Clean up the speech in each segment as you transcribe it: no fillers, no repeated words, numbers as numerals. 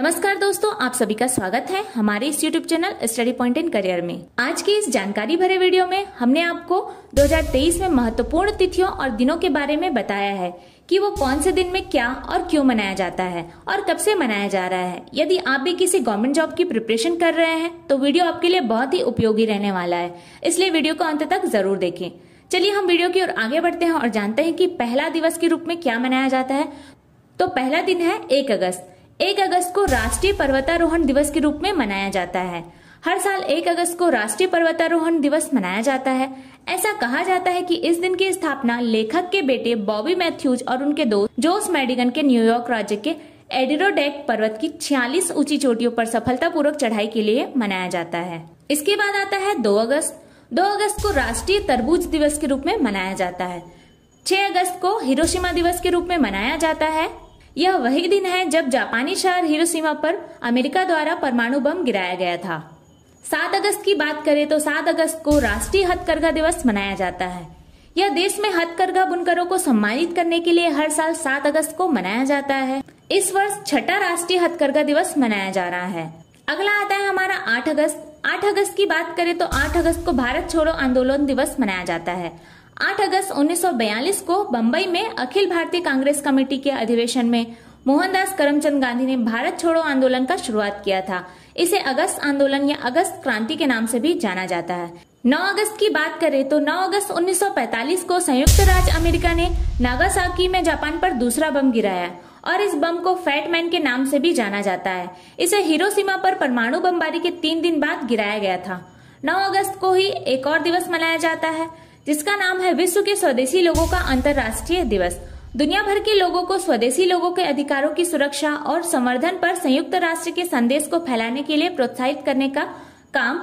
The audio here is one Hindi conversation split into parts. नमस्कार दोस्तों, आप सभी का स्वागत है हमारे इस YouTube channel study point and career में। आज की इस जानकारी भरे वीडियो में हमने आपको 2023 में महत्वपूर्ण तिथियों और दिनों के बारे में बताया है कि वो कौन से दिन में क्या और क्यों मनाया जाता है और कब से मनाया जा रहा है। यदि आप भी किसी गवर्नमेंट जॉब की प्रिपरेशन कर रहे हैं तो वीडियो आपके लिए बहुत ही उपयोगी रहने वाला है, इसलिए वीडियो को अंत तक जरूर देखें। चलिए हम वीडियो की ओर आगे बढ़ते हैं और जानते हैं कि पहला दिवस के रूप में क्या मनाया जाता है। तो पहला दिन है 1 अगस्त। 1 अगस्त को राष्ट्रीय पर्वतारोहण दिवस के रूप में मनाया जाता है। हर साल 1 अगस्त को राष्ट्रीय पर्वतारोहण दिवस मनाया जाता है। ऐसा कहा जाता है कि इस दिन की स्थापना लेखक के बेटे बॉबी मैथ्यूज और उनके दोस्त जोसे मेडिगन के न्यूयॉर्क राज्य के एडिरोडैक पर्वत की 46 ऊंची चोटियों पर सफलतापूर्वक चढ़ाई के लिए मनाया जाता है। इसके बाद आता है 2 अगस्त। 2 अगस्त को राष्ट्रीय तरबूज दिवस के रूप में मनाया जाता है। 6 अगस्त को हिरोशिमा दिवस के रूप में मनाया जाता है। यह वही दिन है जब जापानी शहर हिरोशिमा पर अमेरिका द्वारा परमाणु बम गिराया गया था। 7 अगस्त की बात करें तो 7 अगस्त को राष्ट्रीय हथकरघा दिवस मनाया जाता है। यह देश में हथकरघा बुनकरों को सम्मानित करने के लिए हर साल 7 अगस्त को मनाया जाता है। इस वर्ष 6वां राष्ट्रीय हथकरघा दिवस मनाया जा रहा है। अगला आता है हमारा 8 अगस्त। 8 अगस्त की बात करें तो 8 अगस्त को भारत छोड़ो आंदोलन दिवस मनाया जाता है। 8 अगस्त 1942 को बंबई में अखिल भारतीय कांग्रेस कमेटी के अधिवेशन में मोहनदास करमचंद गांधी ने भारत छोड़ो आंदोलन का शुरुआत किया था। इसे अगस्त आंदोलन या अगस्त क्रांति के नाम से भी जाना जाता है। 9 अगस्त की बात करें तो 9 अगस्त 1945 को संयुक्त राज्य अमेरिका ने नागासाकी में जापान पर दूसरा बम गिराया और इस बम को फैट मैन के नाम से भी जाना जाता है। इसे हिरोशिमा पर परमाणु बमबारी के 3 दिन बाद गिराया गया था। 9 अगस्त को ही एक और दिवस मनाया जाता है जिसका नाम है विश्व के स्वदेशी लोगों का अंतर्राष्ट्रीय दिवस। दुनिया भर के लोगों को स्वदेशी लोगों के अधिकारों की सुरक्षा और संवर्धन पर संयुक्त राष्ट्र के संदेश को फैलाने के लिए प्रोत्साहित करने का काम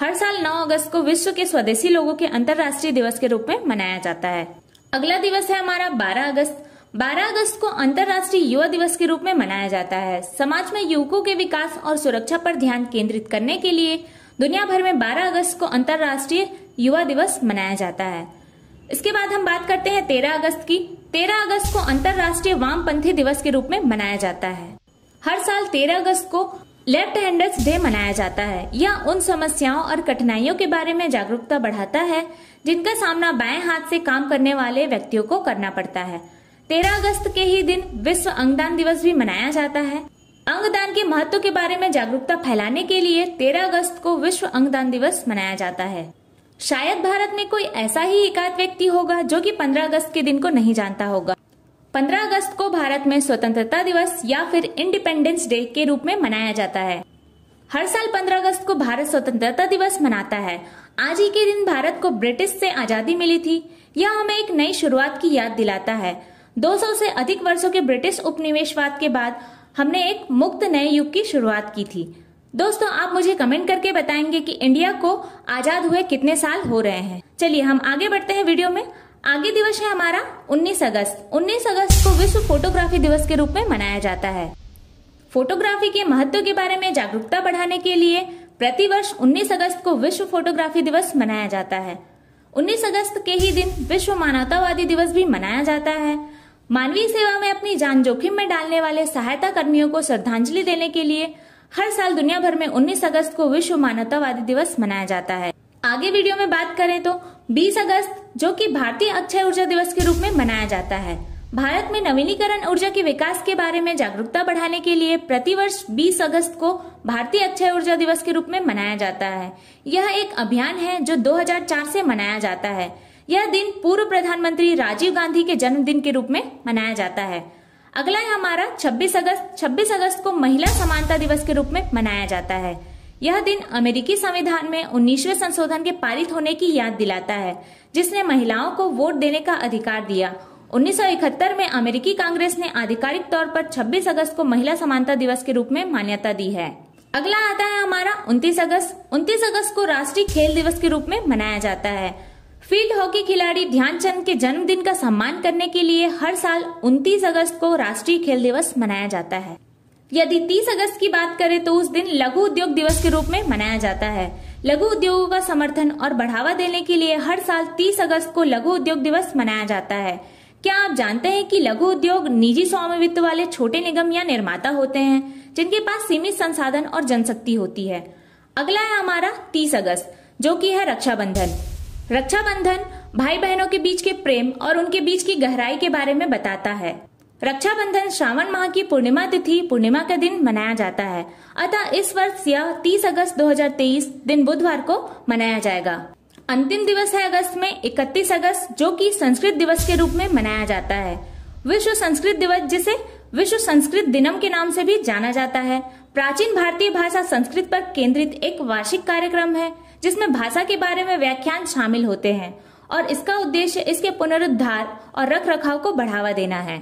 हर साल 9 अगस्त को विश्व के स्वदेशी लोगों के अंतर्राष्ट्रीय दिवस के रूप में मनाया जाता है। अगला दिवस है हमारा 12 अगस्त। 12 अगस्त को अंतर्राष्ट्रीय युवा दिवस के रूप में मनाया जाता है। समाज में युवकों के विकास और सुरक्षा पर ध्यान केंद्रित करने के लिए दुनिया भर में 12 अगस्त को अंतर्राष्ट्रीय युवा दिवस मनाया जाता है। इसके बाद हम बात करते हैं 13 अगस्त की। 13 अगस्त को अंतर्राष्ट्रीय वामपंथी दिवस के रूप में मनाया जाता है। हर साल 13 अगस्त को लेफ्ट हैंडर्स डे मनाया जाता है। यह उन समस्याओं और कठिनाइयों के बारे में जागरूकता बढ़ाता है जिनका सामना बाएं हाथ से काम करने वाले व्यक्तियों को करना पड़ता है। 13 अगस्त के ही दिन विश्व अंगदान दिवस भी मनाया जाता है। अंगदान के महत्व के बारे में जागरूकता फैलाने के लिए 13 अगस्त को विश्व अंगदान दिवस मनाया जाता है। शायद भारत में कोई ऐसा ही एकाध व्यक्ति होगा जो कि 15 अगस्त के दिन को नहीं जानता होगा। 15 अगस्त को भारत में स्वतंत्रता दिवस या फिर इंडिपेंडेंस डे के रूप में मनाया जाता है। हर साल 15 अगस्त को भारत स्वतंत्रता दिवस मनाता है। आज ही के दिन भारत को ब्रिटिश से आजादी मिली थी। यह हमें एक नई शुरुआत की याद दिलाता है। 200 से अधिक वर्षों के ब्रिटिश उपनिवेशवाद के बाद हमने एक मुक्त नए युग की शुरुआत की थी। दोस्तों, आप मुझे कमेंट करके बताएंगे कि इंडिया को आजाद हुए कितने साल हो रहे हैं। चलिए हम आगे बढ़ते हैं वीडियो में। आगे दिवस है हमारा 19 अगस्त। 19 अगस्त को विश्व फोटोग्राफी दिवस के रूप में मनाया जाता है। फोटोग्राफी के महत्व के बारे में जागरूकता बढ़ाने के लिए प्रतिवर्ष 19 अगस्त को विश्व फोटोग्राफी दिवस मनाया जाता है। 19 अगस्त के ही दिन विश्व मानवतावादी दिवस भी मनाया जाता है। मानवीय सेवा में अपनी जान जोखिम में डालने वाले सहायता कर्मियों को श्रद्धांजलि देने के लिए हर साल दुनिया भर में 19 अगस्त को विश्व मानवतावादी दिवस मनाया जाता है। आगे वीडियो में बात करें तो 20 अगस्त जो कि भारतीय अक्षय ऊर्जा दिवस के रूप में मनाया जाता है। भारत में नवीनीकरण ऊर्जा के विकास के बारे में जागरूकता बढ़ाने के लिए प्रतिवर्ष 20 अगस्त को भारतीय अक्षय ऊर्जा दिवस के रूप में मनाया जाता है। यह एक अभियान है जो 2004 से मनाया जाता है। यह दिन पूर्व प्रधानमंत्री राजीव गांधी के जन्मदिन के रूप में मनाया जाता है। अगला है हमारा 26 अगस्त। 26 अगस्त को महिला समानता दिवस के रूप में मनाया जाता है। यह दिन अमेरिकी संविधान में 19वें संशोधन के पारित होने की याद दिलाता है जिसने महिलाओं को वोट देने का अधिकार दिया। 1971 में अमेरिकी कांग्रेस ने आधिकारिक तौर पर 26 अगस्त को महिला समानता दिवस के रूप में मान्यता दी है। अगला आता है हमारा 29 अगस्त। 29 अगस्त को राष्ट्रीय खेल दिवस के रूप में मनाया जाता है। फील्ड हॉकी खिलाड़ी ध्यानचंद के जन्मदिन का सम्मान करने के लिए हर साल 29 अगस्त को राष्ट्रीय खेल दिवस मनाया जाता है। यदि 30 अगस्त की बात करें तो उस दिन लघु उद्योग दिवस के रूप में मनाया जाता है। लघु उद्योगों का समर्थन और बढ़ावा देने के लिए हर साल 30 अगस्त को लघु उद्योग दिवस मनाया जाता है। क्या आप जानते हैं कि लघु उद्योग निजी स्वामित्व वाले छोटे निगम या निर्माता होते हैं जिनके पास सीमित संसाधन और जनशक्ति होती है। अगला है हमारा 30 अगस्त जो कि है रक्षाबंधन। रक्षाबंधन भाई बहनों के बीच के प्रेम और उनके बीच की गहराई के बारे में बताता है। रक्षाबंधन श्रावण माह की पूर्णिमा तिथि पूर्णिमा का दिन मनाया जाता है, अतः इस वर्ष यह 30 अगस्त 2023 दिन बुधवार को मनाया जाएगा। अंतिम दिवस है अगस्त में 31 अगस्त जो कि संस्कृत दिवस के रूप में मनाया जाता है। विश्व संस्कृत दिवस जिसे विश्व संस्कृत दिनम के नाम से भी जाना जाता है, प्राचीन भारतीय भाषा संस्कृत पर केंद्रित एक वार्षिक कार्यक्रम है जिसमें भाषा के बारे में व्याख्यान शामिल होते हैं और इसका उद्देश्य इसके पुनरुद्धार और रखरखाव को बढ़ावा देना है।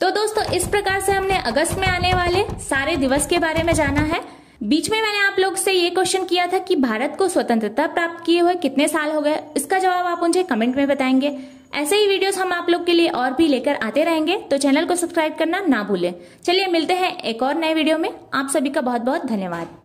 तो दोस्तों इस प्रकार से हमने अगस्त में आने वाले सारे दिवस के बारे में जाना है। बीच में मैंने आप लोग से ये क्वेश्चन किया था कि भारत को स्वतंत्रता प्राप्त किए हुए कितने साल हो गए, इसका जवाब आप मुझे कमेंट में बताएंगे। ऐसे ही वीडियोस हम आप लोग के लिए और भी लेकर आते रहेंगे, तो चैनल को सब्सक्राइब करना ना भूलें। चलिए मिलते हैं एक और नए वीडियो में, आप सभी का बहुत बहुत धन्यवाद।